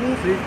Musik.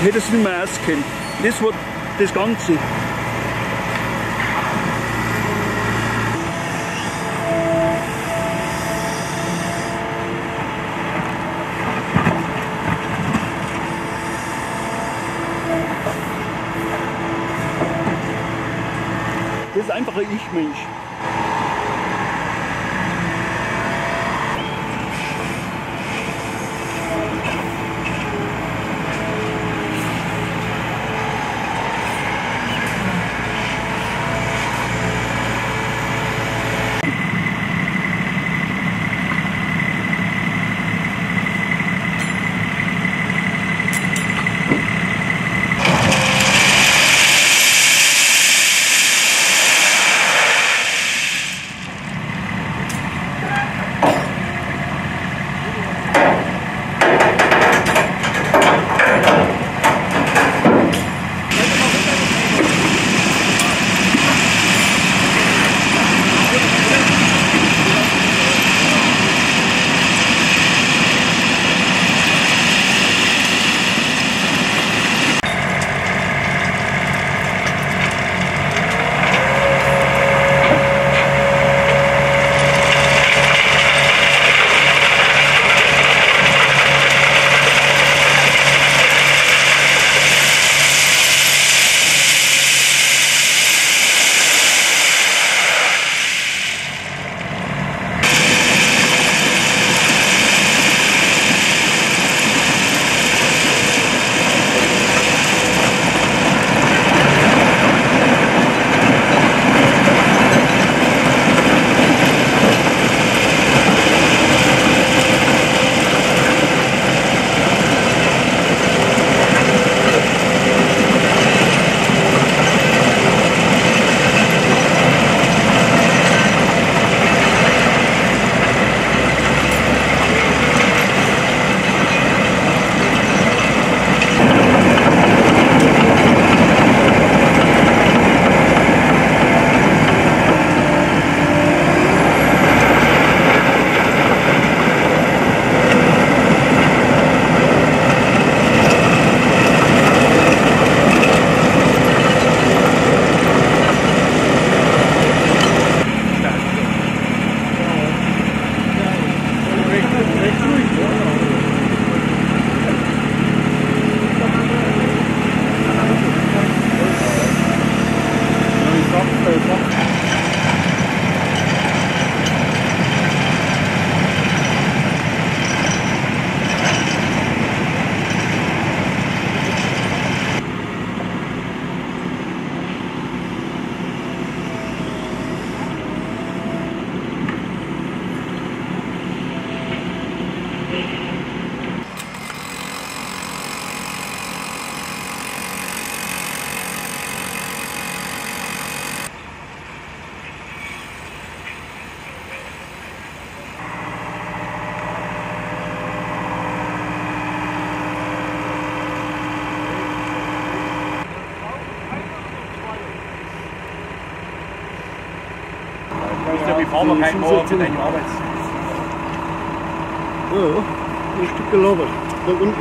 Hättest du nicht mehr ausgehen. Das war das Ganze. Das ist einfach ein Ich-Mensch. Arbeitgeber mit einem Arbeitsplatz. Ja, ein Stück gelabert. Da unten.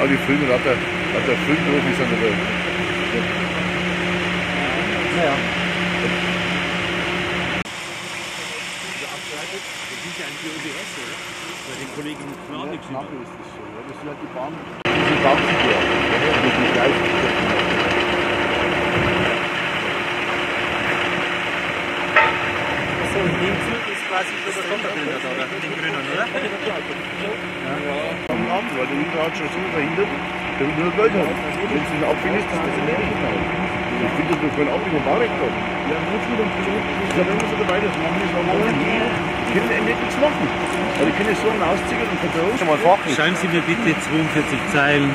alle Filme, da hat der Film irgendwie so eine. Naja. Das ist ja ein GOBS, oder? Bei den Kollegen mit Knappig sind. Knappig ist das schon, das sind halt die Bahn. Diese Bahnzüge. So, in dem Zug ist quasi schon der Konterbilder da, oder? Den grünen, oder? Ja. Am Abend, weil der Hinter hat schon so verhindert, der will nur Geld haben. Wenn es nicht abfällt, ist das in Amerika. Ich finde, das kann auch nicht mal recht haben. Ja, nur zu dem Zug. Ja, wenn wir so dabei das machen, ist auch mal die können endlich nichts machen. Weil die können so einen Ausziehen und Vertrauen schon mal fahren. Schreiben Sie mir bitte 42 Zeilen.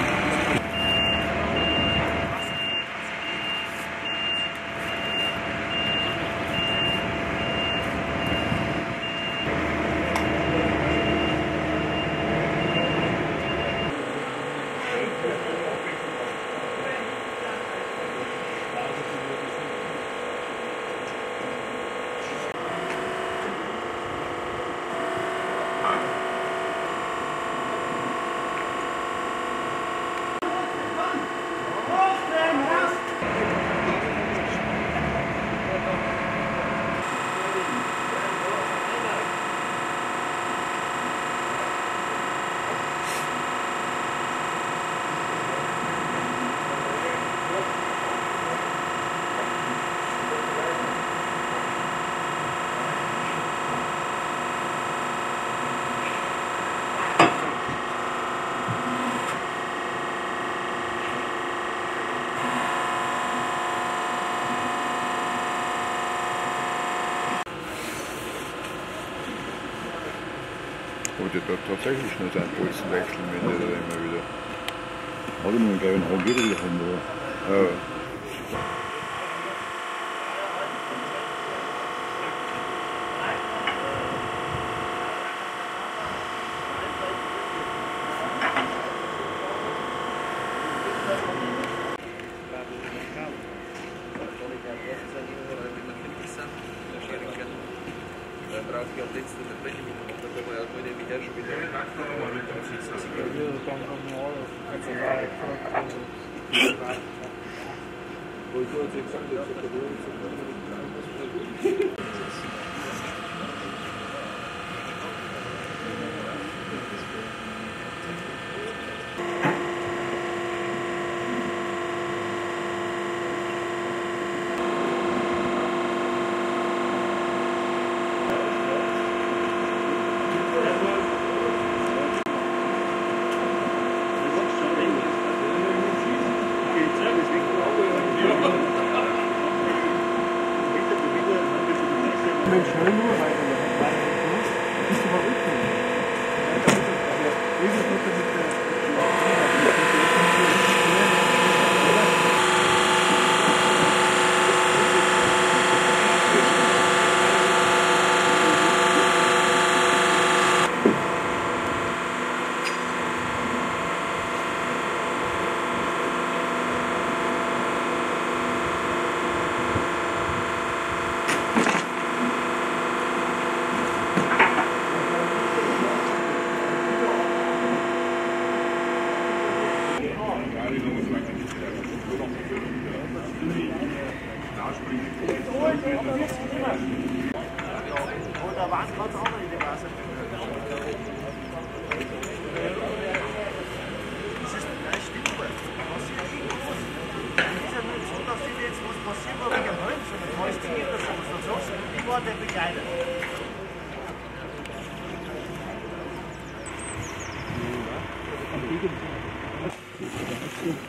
Ich würde tatsächlich nur seinen Bolzen wechseln, wenn der da immer wieder. Hat er nur gleich einen halben Gürtel davon, oder? Ja.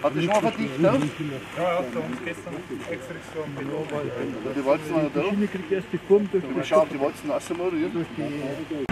Hat die schon mal verdichtet? Ja, hat uns gestern extra gestorben. Die Walzen waren da drauf. Die kriegt erst die Form durch. Schau, die Walzen lassen wir durch.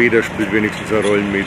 Jeder spielt wenigstens eine Rolle mit.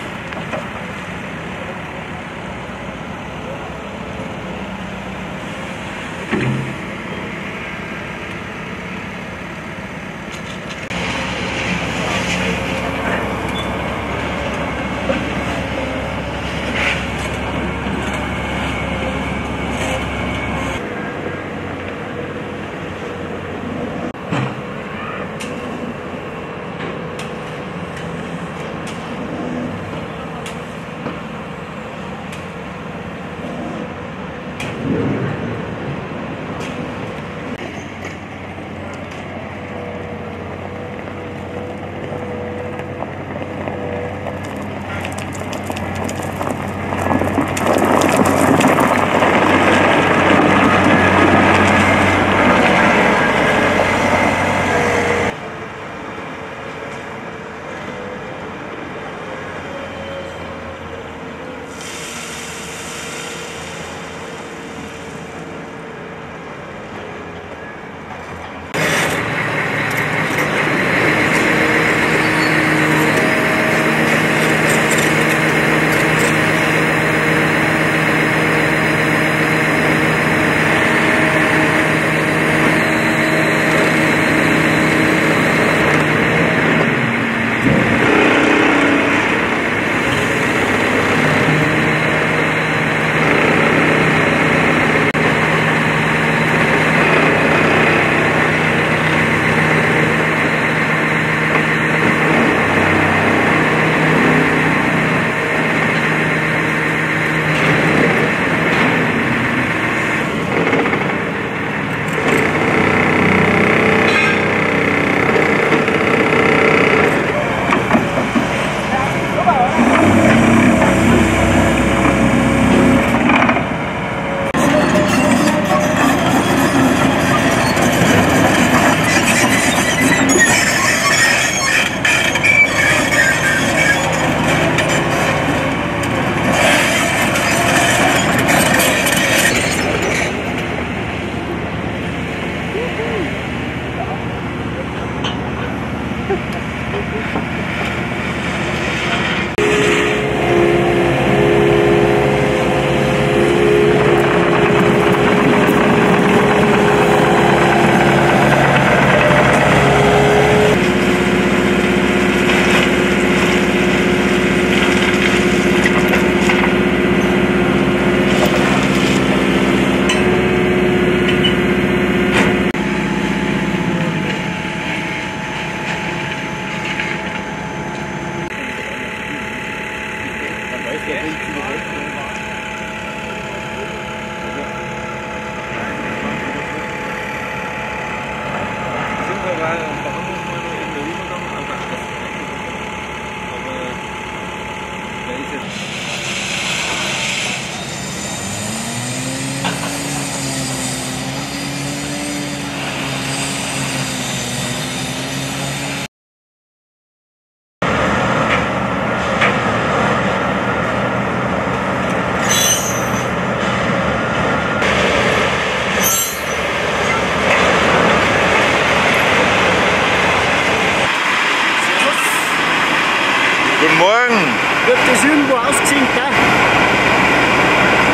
Guten Morgen! Wird das irgendwo ausgesinkt, gell?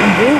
Und wo?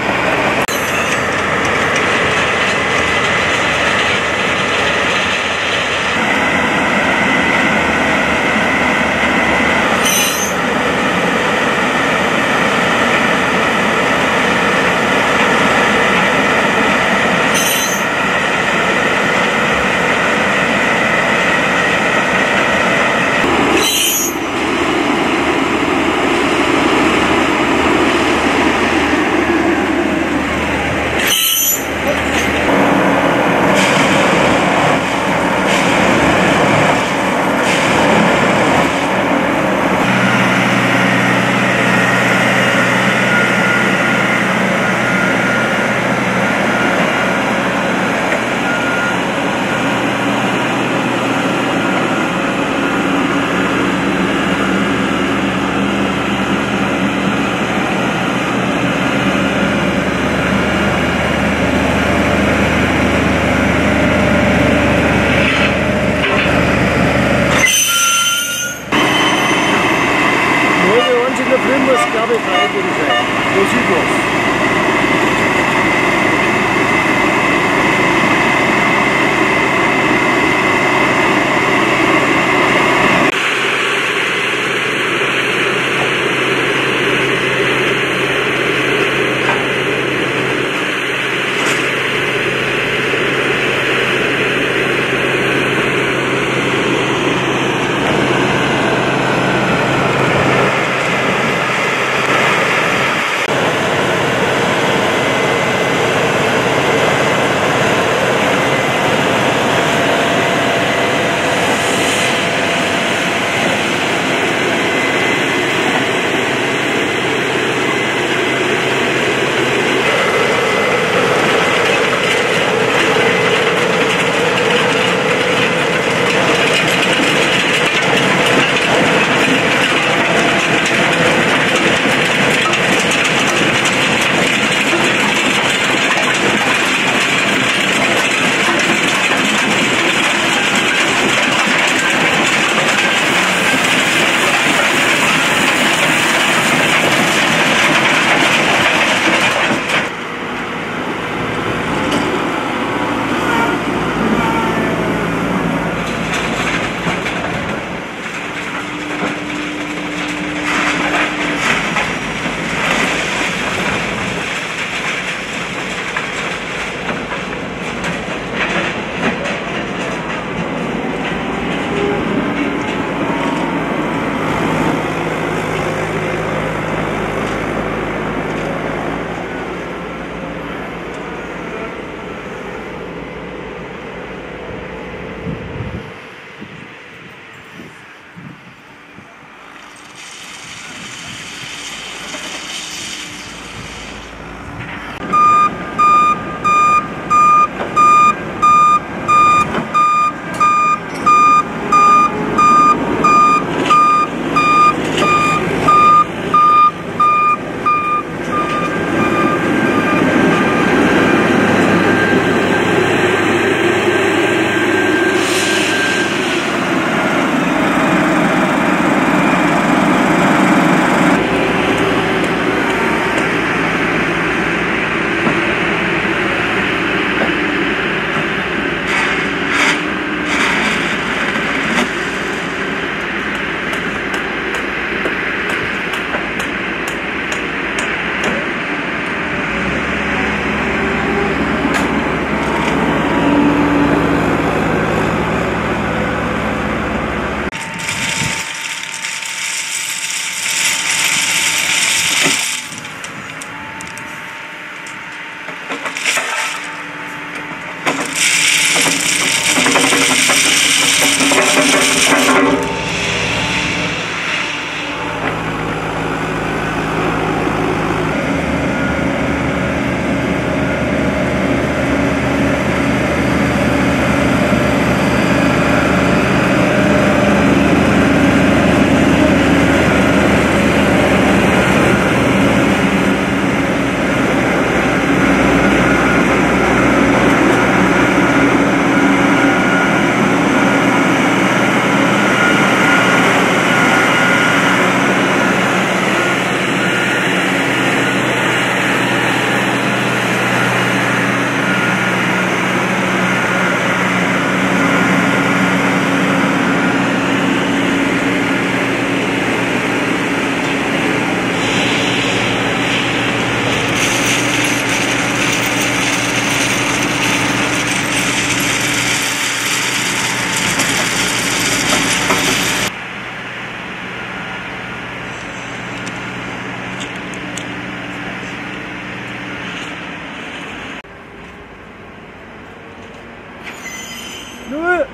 0,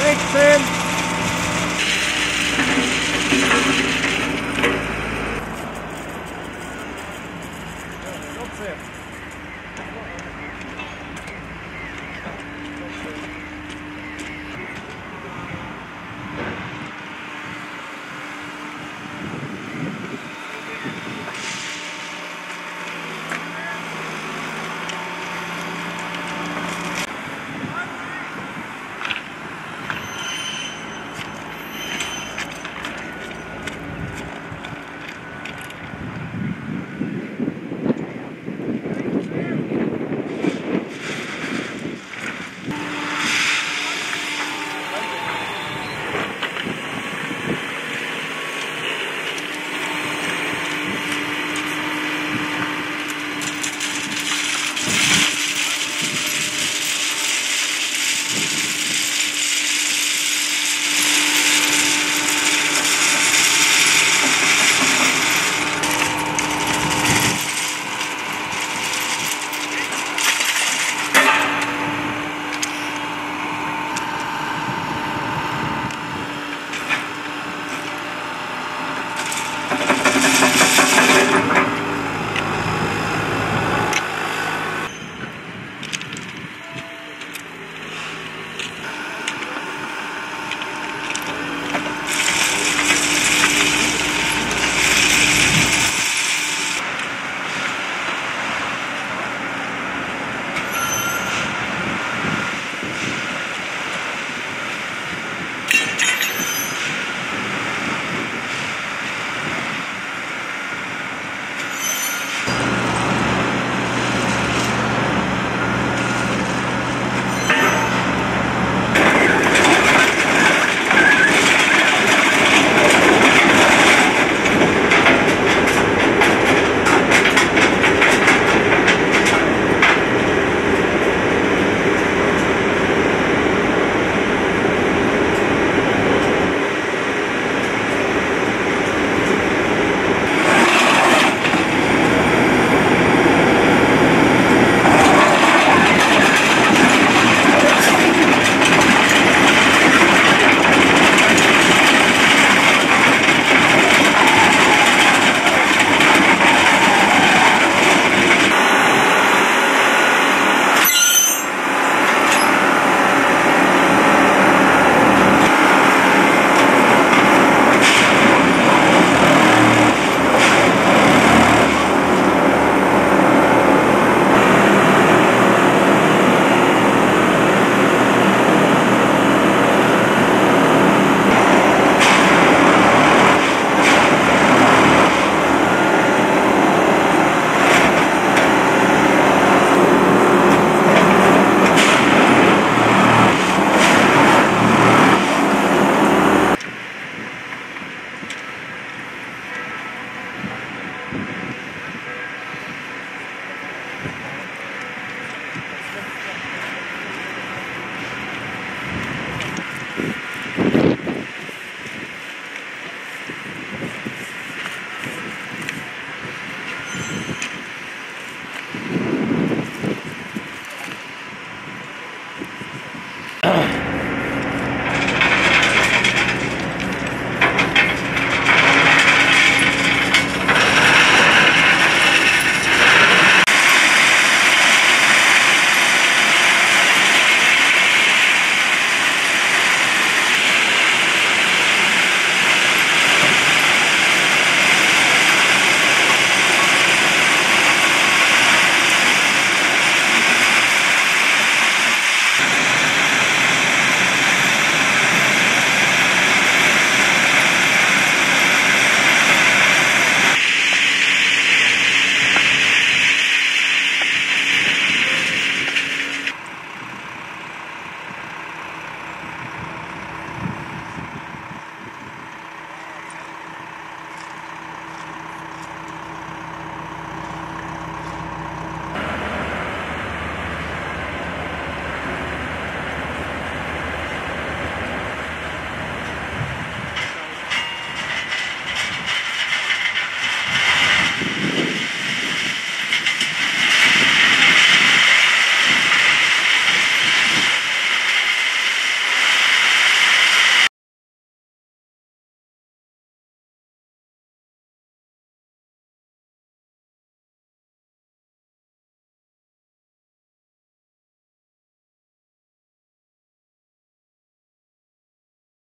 16,